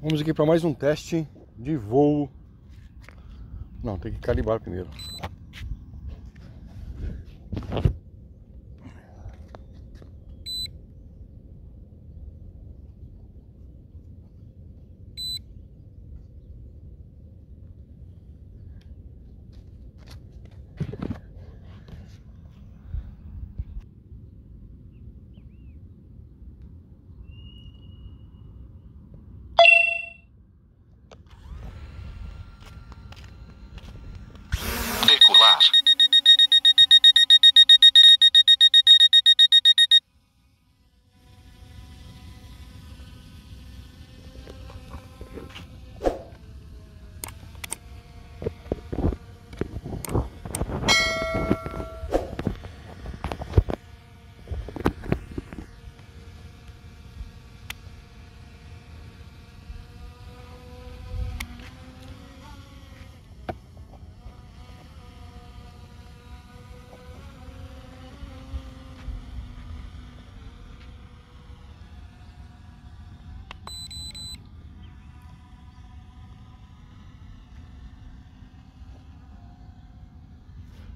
Vamos aqui para mais um teste de voo. Não, tem que calibrar primeiro.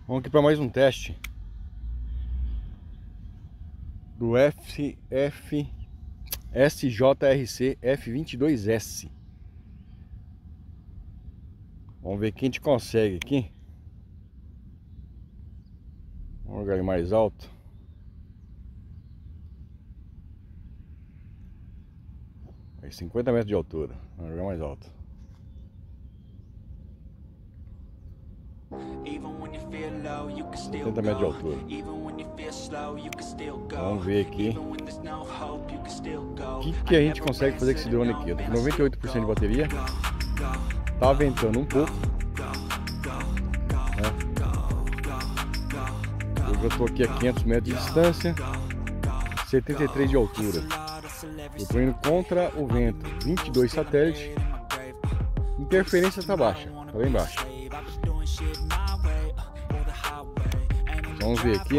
Vamos aqui para mais um teste do FF SJRC F22S. Vamos ver quem a gente consegue aqui. Um lugar mais alto. É 50 metros de altura. Um lugar mais alto. Tenta metros de altura. Vamos ver aqui o que a gente consegue fazer com esse drone aqui. Eu tô com 98% de bateria. Tá ventando um pouco, né? Eu já tô aqui a 500 metros de distância, 73 de altura. Eu tô indo contra o vento, 22 satélites. Interferência tá baixa, tá bem baixa. Vamos ver aqui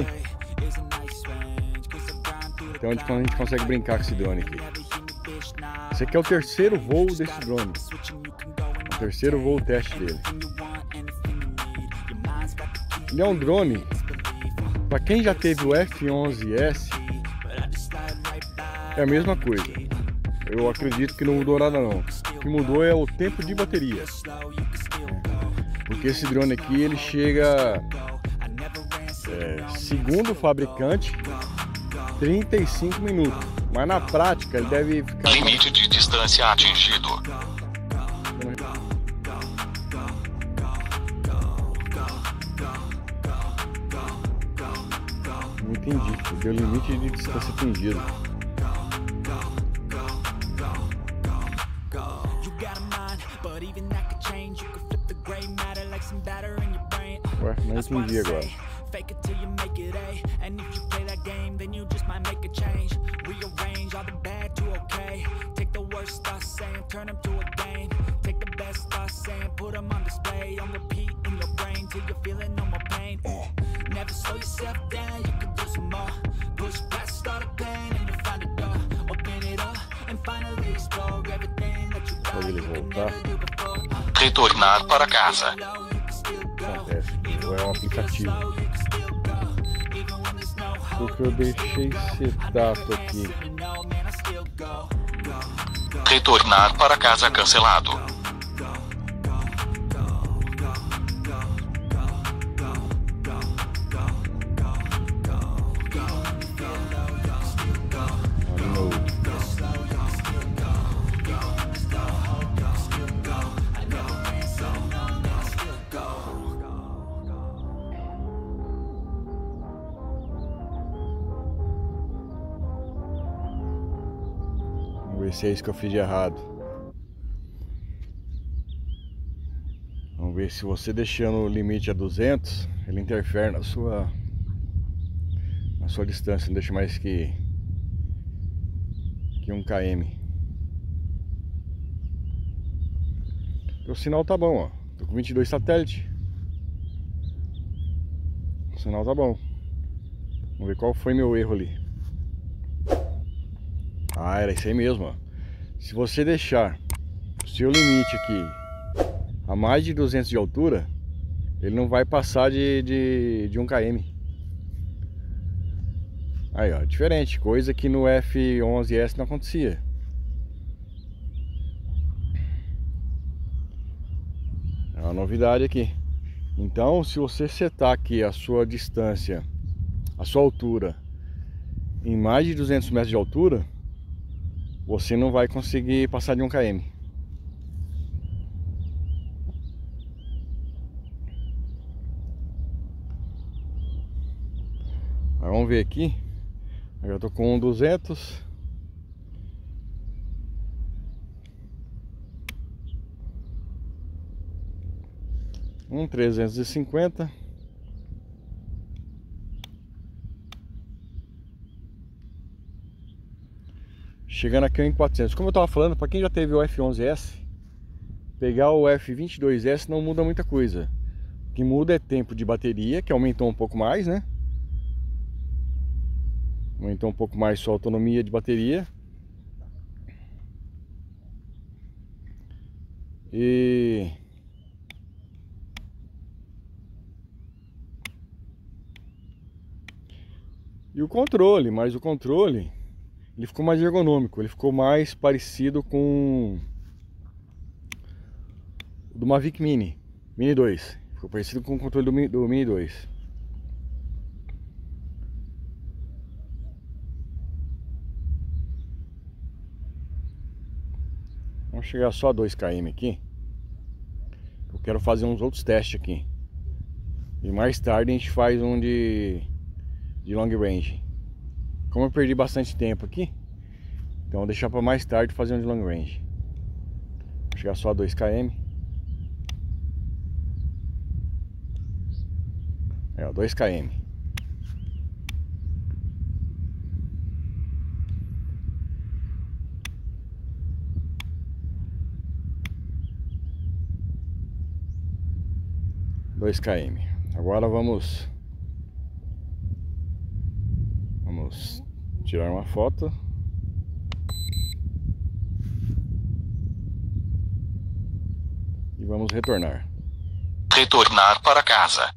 até onde a gente consegue brincar com esse drone aqui. Esse aqui é o terceiro voo desse drone. O terceiro voo teste dele. Ele é um drone, para quem já teve o F11S, é a mesma coisa. Eu acredito que não mudou nada não. O que mudou é o tempo de bateria. Porque esse drone aqui, ele chega... segundo o fabricante, 35 minutos, mas na prática ele deve ficar... Limite de distância atingido. Não entendi, deu limite de distância atingido. Ué, não entendi agora. Fake it till you make it A, and if you play that game then you just might make a change, rearrange all the bad to okay, take the worst thoughts saying turn them to a game, take the best thoughts saying put them on display, on repeat in your brain till you're feeling no more pain, never slow yourself down, you can do some more, push past all the pain and you find a door, open it up and finally explore everything that you thought you could never do before. Retornar para casa. É um aplicativo. Porque eu deixei setado aqui. Retornar para casa cancelado. Se é isso que eu fiz de errado. Vamos ver se você deixando o limite a 200, ele interfere na sua distância, não deixa mais que 1 km. O sinal tá bom, ó. Tô com 22 satélites. O sinal tá bom. Vamos ver qual foi meu erro ali. Ah, era isso aí mesmo, ó. Se você deixar se o limite aqui a mais de 200 de altura, ele não vai passar de 1 km. Aí, ó, diferente, coisa que no F11S não acontecia. É uma novidade aqui. Então, se você setar aqui a sua distância, a sua altura, em mais de 200 metros de altura, você não vai conseguir passar de 1 km. Aí, vamos ver aqui. Eu tô com 200. Um 350. Chegando aqui em 400. Como eu tava falando, para quem já teve o F11S, pegar o F22S não muda muita coisa. O que muda é tempo de bateria, que aumentou um pouco mais, né? Aumentou um pouco mais sua autonomia de bateria. E o controle, mas o controle ele ficou mais ergonômico, ele ficou mais parecido com o do Mavic Mini 2, ficou parecido com o controle do Mini 2. Vamos chegar só a 2 km aqui. Eu quero fazer uns outros testes aqui. E mais tarde a gente faz um de long range. Como eu perdi bastante tempo aqui, então vou deixar para mais tarde fazer um de long range. Vou chegar só a 2 km. É, ó, 2 km. Agora vamos tirar uma foto. E vamos retornar. Retornar para casa.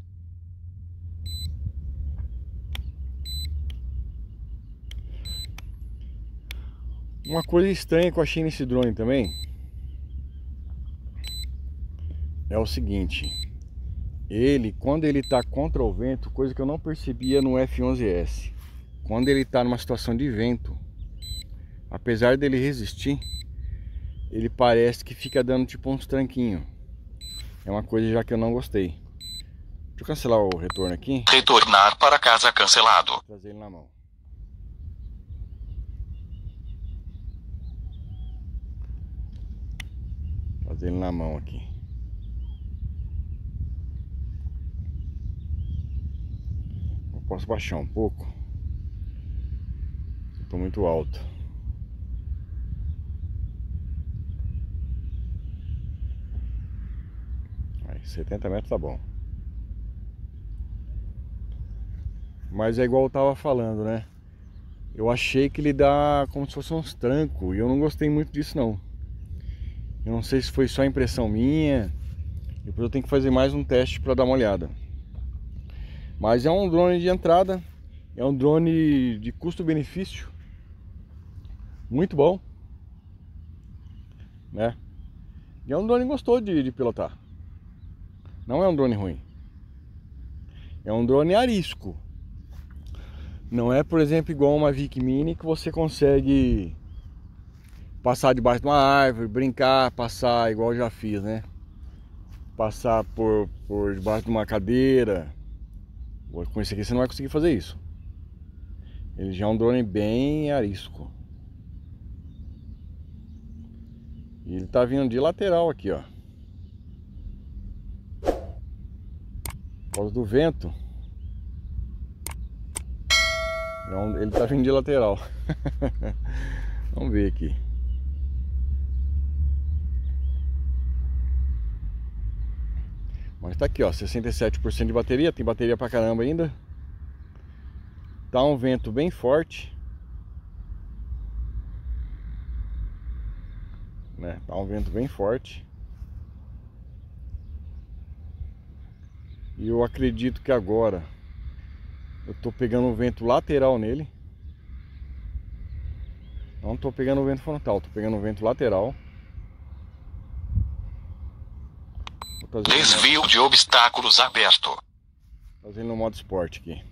Uma coisa estranha que eu achei nesse drone também é o seguinte. Ele, quando ele está contra o vento, coisa que eu não percebia no F11S, quando ele está numa situação de vento, apesar dele resistir, ele parece que fica dando tipo uns tranquinhos. É uma coisa já que eu não gostei. Deixa eu cancelar o retorno aqui. Retornar para casa cancelado. Vou trazer ele na mão. Trazer ele na mão aqui. Posso baixar um pouco? Estou muito alto. Aí, 70 metros tá bom. Mas é igual eu tava falando, né? Eu achei que ele dá como se fosse uns trancos e eu não gostei muito disso não. Eu não sei se foi só impressão minha. Depois eu tenho que fazer mais um teste para dar uma olhada. Mas é um drone de entrada, é um drone de custo-benefício muito bom, né? E é um drone que gostou de pilotar. Não é um drone ruim. É um drone arisco. Não é, por exemplo, igual uma Mavic Mini que você consegue passar debaixo de uma árvore, brincar, passar igual eu já fiz, né? Passar por debaixo de uma cadeira. Com esse aqui você não vai conseguir fazer isso. Ele já é um drone bem arisco. E ele tá vindo de lateral aqui, ó. Por causa do vento. Ele tá vindo de lateral. Vamos ver aqui. Mas tá aqui, ó, 67% de bateria, tem bateria pra caramba ainda. Tá um vento bem forte. né? Tá um vento bem forte. E eu acredito que agora eu tô pegando um vento lateral nele. Não tô pegando o vento frontal, tô pegando o vento lateral. Desvio de obstáculos aberto. Fazendo no modo esporte aqui.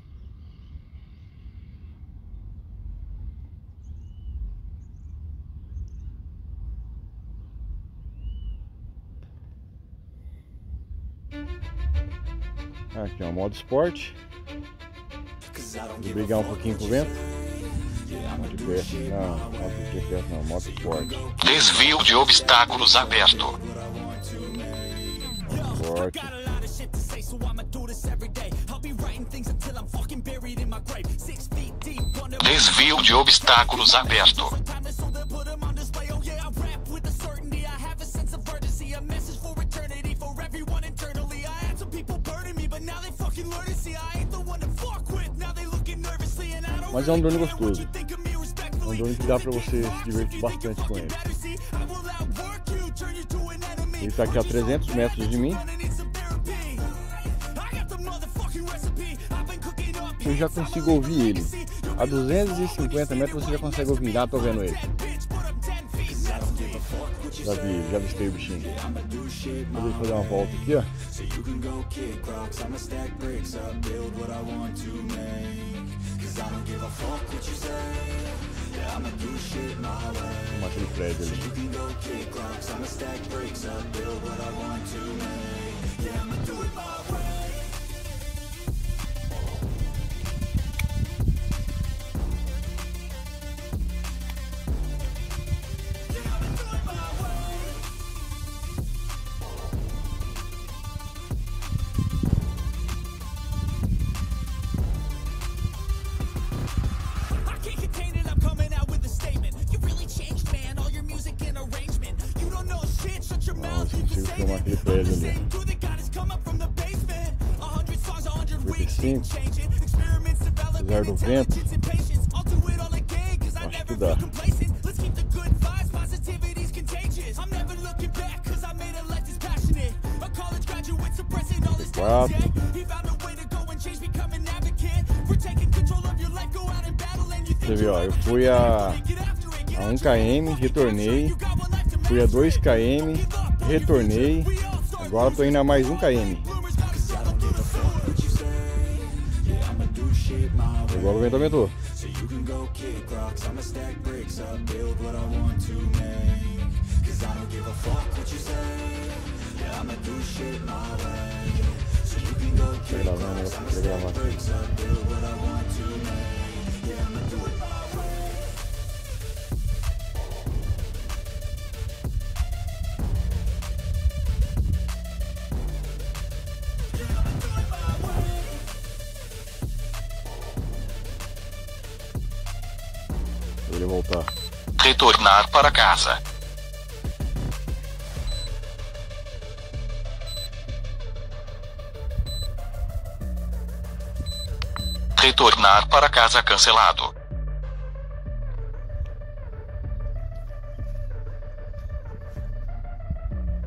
Aqui é o modo esporte. Vou brigar um pouquinho com o vento. Não, modo esporte. Desvio de obstáculos aberto. Forte. Desvio de obstáculos aberto. Mas é um drone gostoso. É um drone que dá pra você se divertir bastante com ele. Ele tá aqui a 300 metros de mim. Eu já consigo ouvir ele. A 250 metros você já consegue ouvir. Já tô vendo ele. Já avistei o bichinho. Vou fazer uma volta aqui, ó. Vamos aquele prédio ali. Apesar do vento, acho que dá. Você vê, ó, eu fui a 1 km, retornei, fui a 2 km, retornei, agora tô indo a mais 1 km. Agora o vento aumentou. Voltar. Retornar para casa. Retornar para casa cancelado.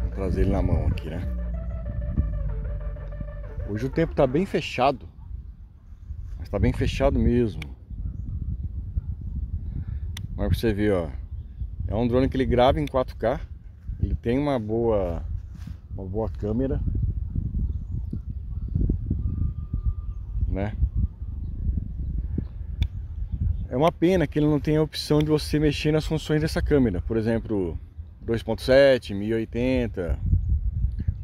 Vou trazer ele na mão aqui, né? Hoje o tempo tá bem fechado. Mas tá bem fechado mesmo. Mas pra você ver, ó, é um drone que ele grava em 4K, ele tem uma boa câmera, né? É uma pena que ele não tem a opção de você mexer nas funções dessa câmera, por exemplo, 2.7, 1080,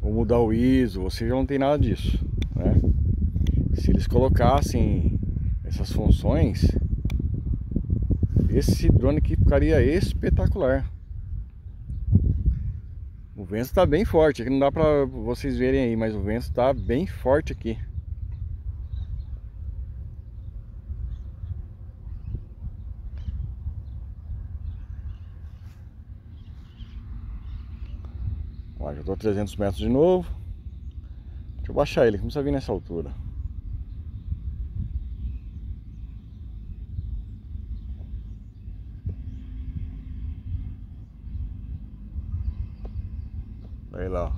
ou mudar o ISO, você já não tem nada disso, né? Se eles colocassem essas funções, esse drone aqui ficaria espetacular. O vento está bem forte, aqui não dá para vocês verem aí, mas o vento está bem forte aqui. Ó, já estou a 300 metros de novo. Deixa eu baixar ele, começa a vir nessa altura. Olha lá, ó.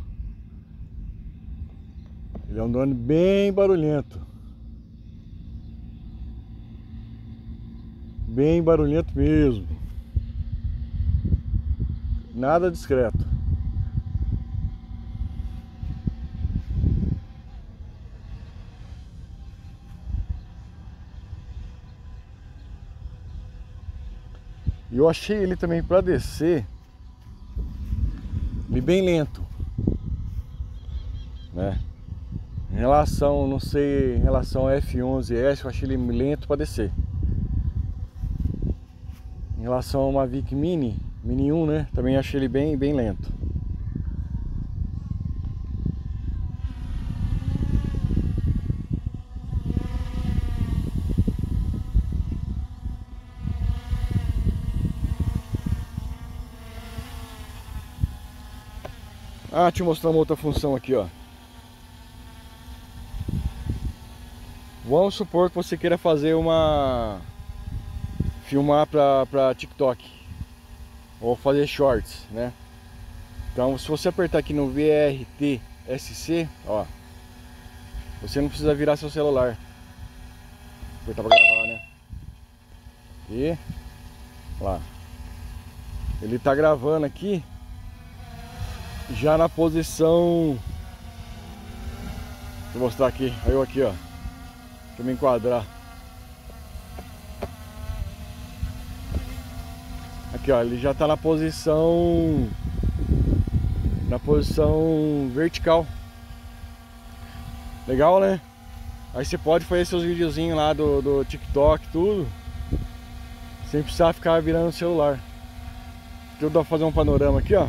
Ele é um drone bem barulhento. Bem barulhento mesmo. Nada discreto. E eu achei ele também para descer, ele bem lento, né? Em relação, não sei, em relação ao F11S, eu achei ele lento para descer. Em relação ao Mavic Mini 1, né? Também achei ele bem lento. Ah, deixa eu mostrar uma outra função aqui, ó. Vamos supor que você queira fazer uma... filmar pra TikTok ou fazer shorts, né? Então, se você apertar aqui no VRTSC, ó, você não precisa virar seu celular. Apertar pra gravar, né? E... lá. Ele tá gravando aqui já na posição... Vou mostrar aqui, aí eu aqui, ó. Deixa eu me enquadrar. Aqui, ó, ele já tá na posição... na posição vertical. Legal, né? Aí você pode fazer seus videozinhos lá do TikTok, tudo, sem precisar ficar virando o celular. Deixa eu fazer um panorama aqui, ó.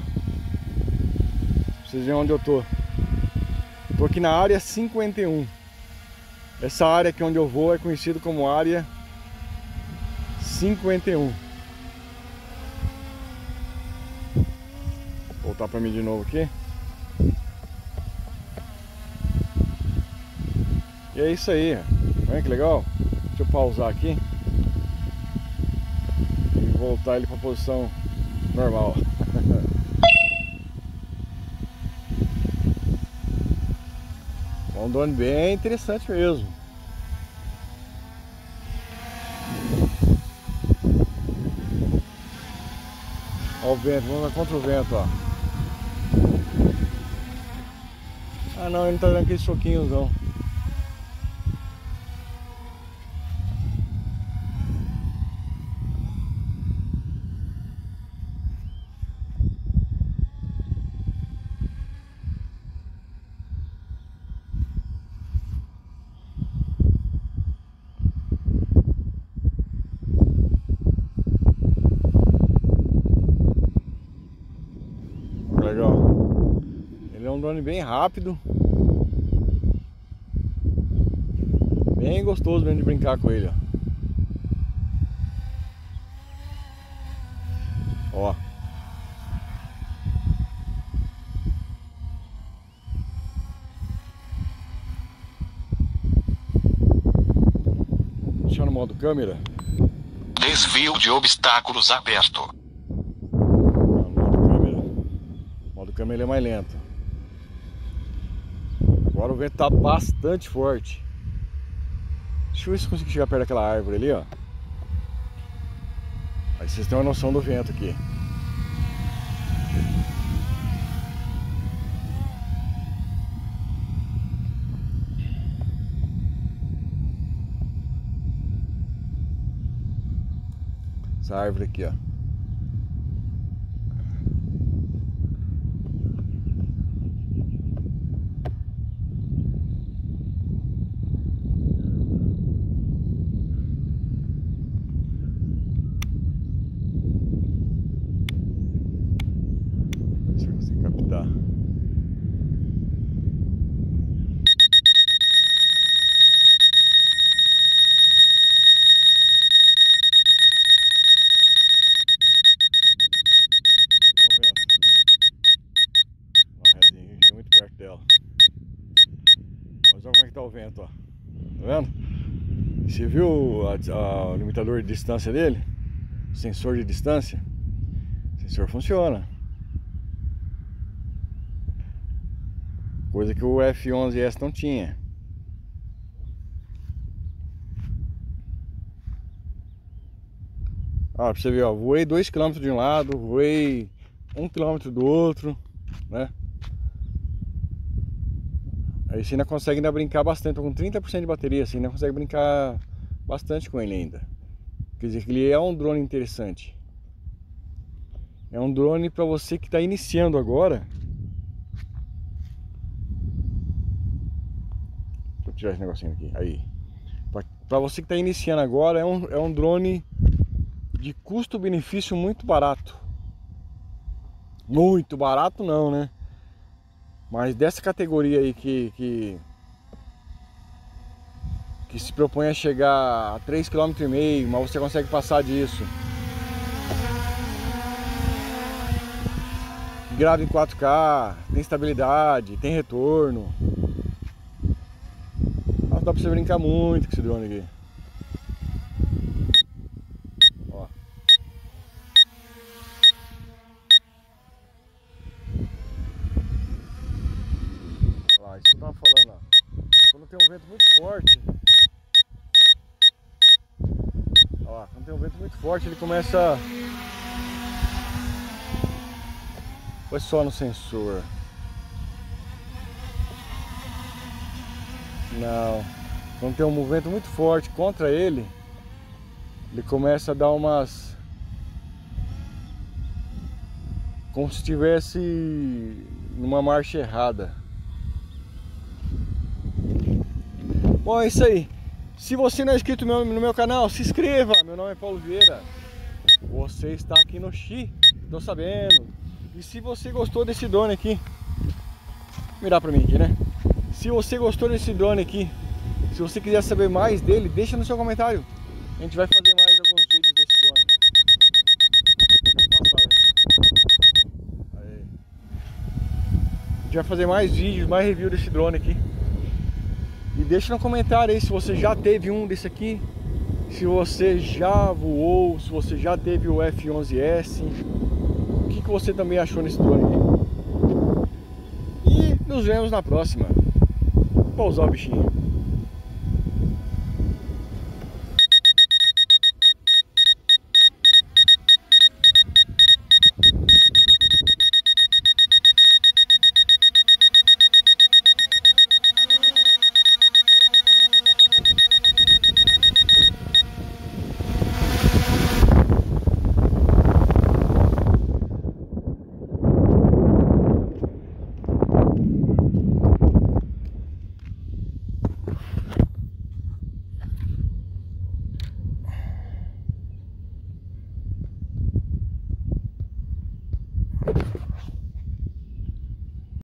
Vocês veem onde eu tô. Tô aqui na área 51. Essa área aqui onde eu vou é conhecida como área 51. Vou voltar pra mim de novo aqui. E é isso aí. Olha que legal. Deixa eu pausar aqui e voltar ele pra posição normal. Um drone bem interessante mesmo. Olha o vento, vamos lá contra o vento, ó. Ah não, ele não tá dando aqueles choquinhos não. Um drone bem rápido, bem gostoso mesmo de brincar com ele, ó. Deixa no modo câmera. Desvio de obstáculos aberto. No modo câmera. O modo câmera é mais lento. Agora o vento está bastante forte. Deixa eu ver se eu consigo chegar perto daquela árvore ali, ó. Aí vocês têm uma noção do vento aqui. Essa árvore aqui, ó. O vento, ó. Tá vendo? Você viu o limitador de distância dele? O sensor de distância? O sensor funciona. coisa que o F11S não tinha. Ó, pra você ver, ó, voei 2 km de um lado, voei 1 km do outro, né? Aí você ainda consegue ainda brincar bastante, com 30% de bateria, você ainda consegue brincar bastante com ele ainda. Quer dizer que ele é um drone interessante. É um drone para você que está iniciando agora. Vou tirar esse negocinho aqui, aí. Para você que está iniciando agora, é um drone de custo-benefício muito barato. Muito barato não, né? Mas dessa categoria aí que se propõe a chegar a 3,5 km, mas você consegue passar disso. Grava em 4K, tem estabilidade, tem retorno. Mas dá pra você brincar muito com esse drone aqui. Ele começa. Foi só no sensor. Não. Quando tem um movimento muito forte contra ele, ele começa a dar umas. Como se estivesse numa marcha errada. Bom, é isso aí. Se você não é inscrito no meu canal, se inscreva. Meu nome é Paulo Vieira. Você está aqui no Xi, tô sabendo. E se você gostou desse drone aqui, mirar pra mim aqui, né? Se você gostou desse drone aqui, se você quiser saber mais dele, deixa no seu comentário. A gente vai fazer mais alguns vídeos desse drone. Aí. A gente vai fazer mais vídeos, mais review desse drone aqui. E deixa no comentário aí se você já teve um desse aqui, se você já voou, se você já teve o F11S, o que você também achou nesse drone aqui. E nos vemos na próxima. Vou pousar o bichinho.